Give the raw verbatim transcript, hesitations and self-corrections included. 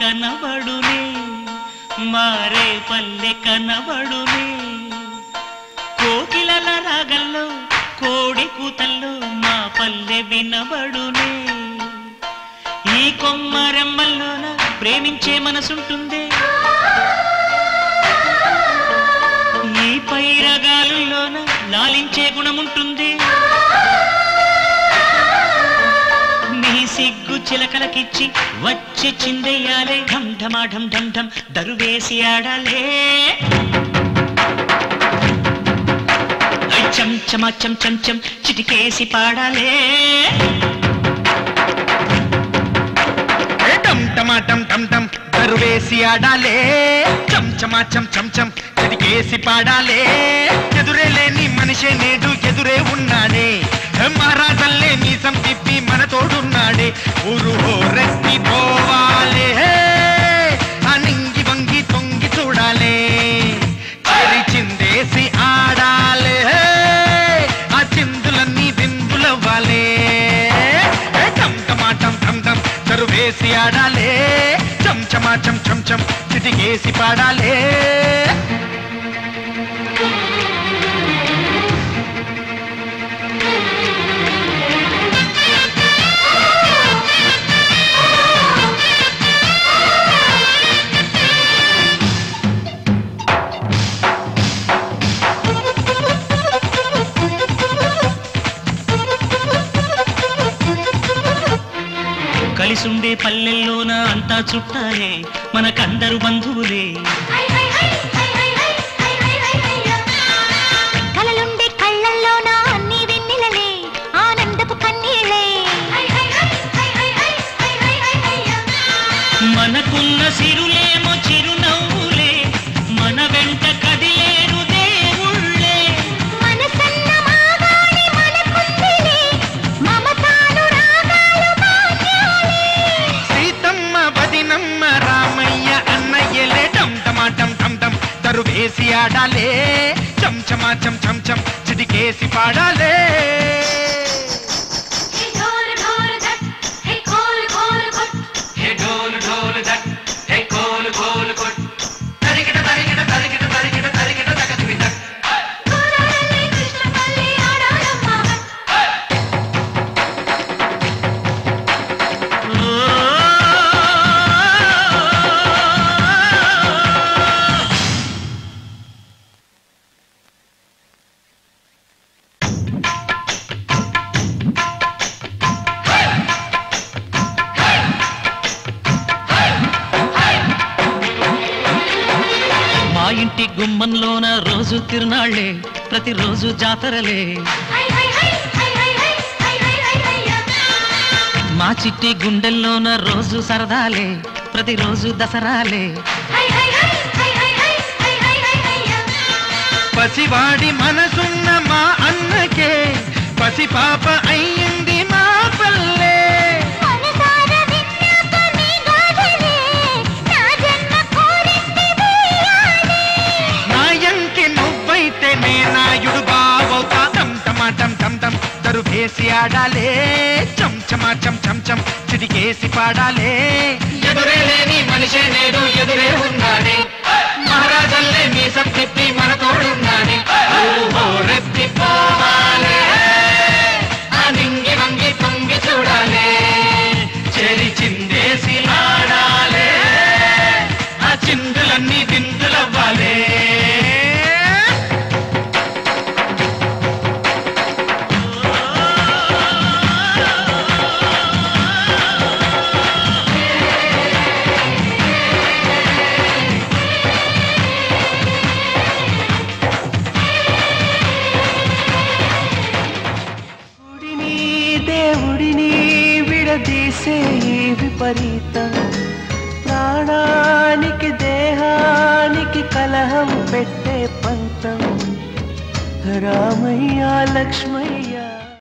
కనబడునే మారే పల్లె కనబడునే కోకిలల రాగల్లో కోడి కూతల్లో మా పల్లె వినబడునే ఈ కొమ్మరెమ్మల్లోన ప్రేమించే మనసుంటుందే ఈ పైరగాలుల్లోన లాలించే గుణముంటుందే సిగ్గు చిలకలకిచ్చి వచ్చి చిందేయాలే ఢమ్ ఢమాఢం ఢమ్ ఢమ్ దరువేసి ఆడాలే చం చమ చం చం చం చిటికేసి పాడాలే టం టమాటం టం టం దరువేసి ఆడాలే చం చమ చం చం చం చిటికేసి పాడాలే ఎదురే లేని మనిషే నేడు ఎదురే ఉన్నాడే మహారాజల్లే మీసం తిప్పి మన తోడున్నాడే ఊరు రెస్తి పోవాలే అనింగి వంగి తొంగి చూడాలే చెరి చిందేసి ఆడాలే ఆ చిందులన్నీ బిందులవ్వాలే టంటమాటం టంటం చరువేసి ఆడాలే చంచమా చం చం చం చిటికేసి పాడాలే కలిసుండే పల్లెల్లోన అంతా చుట్టాలే మనకందరు బంధువులే కలలుండే కళ్ళల్లోన అన్ని వెన్నెలలే ఆనందపు కన్నీలే మనకున్న సిరులేమో చిరునవ్వులే మన వెంట కదిలేరు దేవుళ్ళే తరువేసి ఆడాలే చంచమా చం చం చం చిటికేసి పాడాలే తిరునాళ్ళే ప్రతిరోజు జాతరలే మా చిట్టి గుండెల్లోన రోజు సరదాలే ప్రతిరోజు దసరాలే పసివాడి మనసున్న మా అన్నకే పసిపాప అయ్యింది మా పల్లె తరువేసి ఆడాలే చంచమా చం చం చం చిటికేసి పాడాలే ఎదురే లేని మనిషే నేడు ఎదురే ఉన్నాడే మహారాజల్లే మీసం తిప్పి మన తోడున్నాడే రెప్పి పోవాలే అనింగి వంగి తొంగి చూడాలే చెరి చిందేసి ఆడాలే ఆ చిందులన్నీ దిందులవ్వాలే విపరీతం ప్రాణానికి దేహానికి కలహం పెట్టే పంతం రామయ్య లక్ష్మయ్య